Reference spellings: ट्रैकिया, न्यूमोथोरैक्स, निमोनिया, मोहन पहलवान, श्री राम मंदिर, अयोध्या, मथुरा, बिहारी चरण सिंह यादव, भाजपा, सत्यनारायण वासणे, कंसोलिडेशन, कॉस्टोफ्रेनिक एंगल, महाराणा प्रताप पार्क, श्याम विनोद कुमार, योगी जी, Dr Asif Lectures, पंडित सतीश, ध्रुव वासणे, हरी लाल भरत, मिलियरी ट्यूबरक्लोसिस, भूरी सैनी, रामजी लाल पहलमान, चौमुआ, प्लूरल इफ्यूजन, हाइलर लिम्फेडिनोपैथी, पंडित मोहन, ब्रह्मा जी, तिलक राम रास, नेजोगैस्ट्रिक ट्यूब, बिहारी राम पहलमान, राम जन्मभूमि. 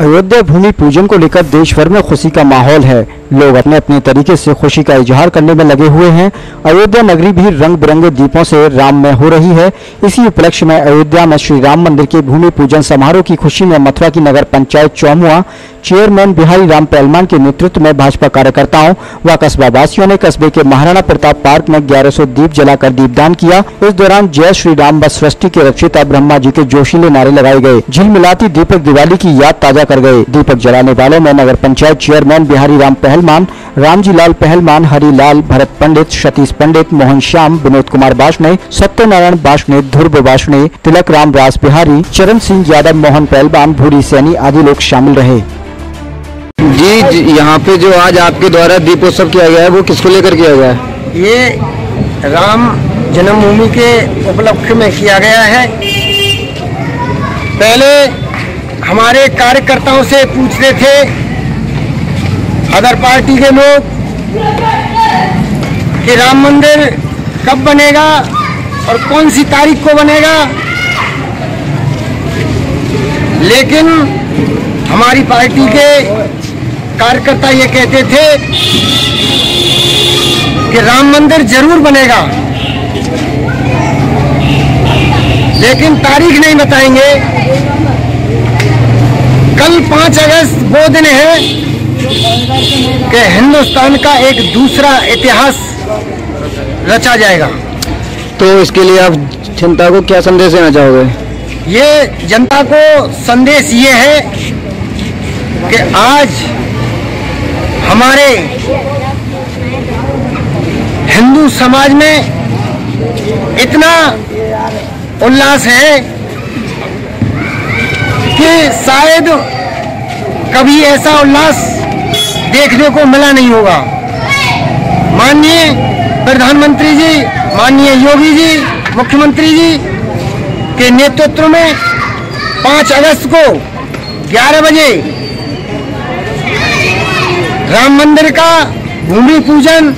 अयोध्या भूमि पूजन को लेकर देश भर में खुशी का माहौल है। लोग अपने अपने तरीके से खुशी का इजहार करने में लगे हुए हैं। अयोध्या नगरी भी रंग बिरंगे दीपों से राममय हो रही है। इसी उपलक्ष्य में अयोध्या में श्री राम मंदिर के भूमि पूजन समारोह की खुशी में मथुरा की नगर पंचायत चौमुआ चेयरमैन बिहारी राम पहलमान के नेतृत्व में भाजपा कार्यकर्ताओं व कस्बा वासियों ने कस्बे के महाराणा प्रताप पार्क में 1100 दीप जलाकर दीपदान किया। इस दौरान जय श्री राम व सृष्टि के रक्षिता ब्रह्मा जी के जोशीले नारे लगाए गए। झिलमिलाती दीपक दिवाली की याद ताजा कर गए। दीपक जलाने वालों में नगर पंचायत चेयरमैन बिहारी राम पहलमान, रामजी लाल पहलमान, हरी लाल भरत पंडित, सतीश पंडित, मोहन, श्याम विनोद कुमार वासणे, सत्यनारायण वासणे, ध्रुव वासणे, तिलक राम रास, बिहारी चरण सिंह यादव, मोहन पहलवान, भूरी सैनी आदि लोग शामिल रहे। जी, यहाँ पे जो आज आपके द्वारा दीपोत्सव किया गया है वो किसको लेकर किया गया है? ये राम जन्मभूमि के उपलक्ष्य में किया गया है। पहले हमारे कार्यकर्ताओं से पूछते थे अदर पार्टी के लोग कि राम मंदिर कब बनेगा और कौन सी तारीख को बनेगा, लेकिन हमारी पार्टी के कार्यकर्ता ये कहते थे कि राम मंदिर जरूर बनेगा लेकिन तारीख नहीं बताएंगे। कल 5 अगस्त वो दिन है कि हिंदुस्तान का एक दूसरा इतिहास रचा जाएगा। तो इसके लिए आप जनता को क्या संदेश देना चाहोगे? ये जनता को संदेश ये है कि आज हमारे हिंदू समाज में इतना उल्लास है कि शायद कभी ऐसा उल्लास देखने को मिला नहीं होगा। माननीय प्रधानमंत्री जी, माननीय योगी जी, मुख्यमंत्री जी के नेतृत्व में 5 अगस्त को 11 बजे राम मंदिर का भूमि पूजन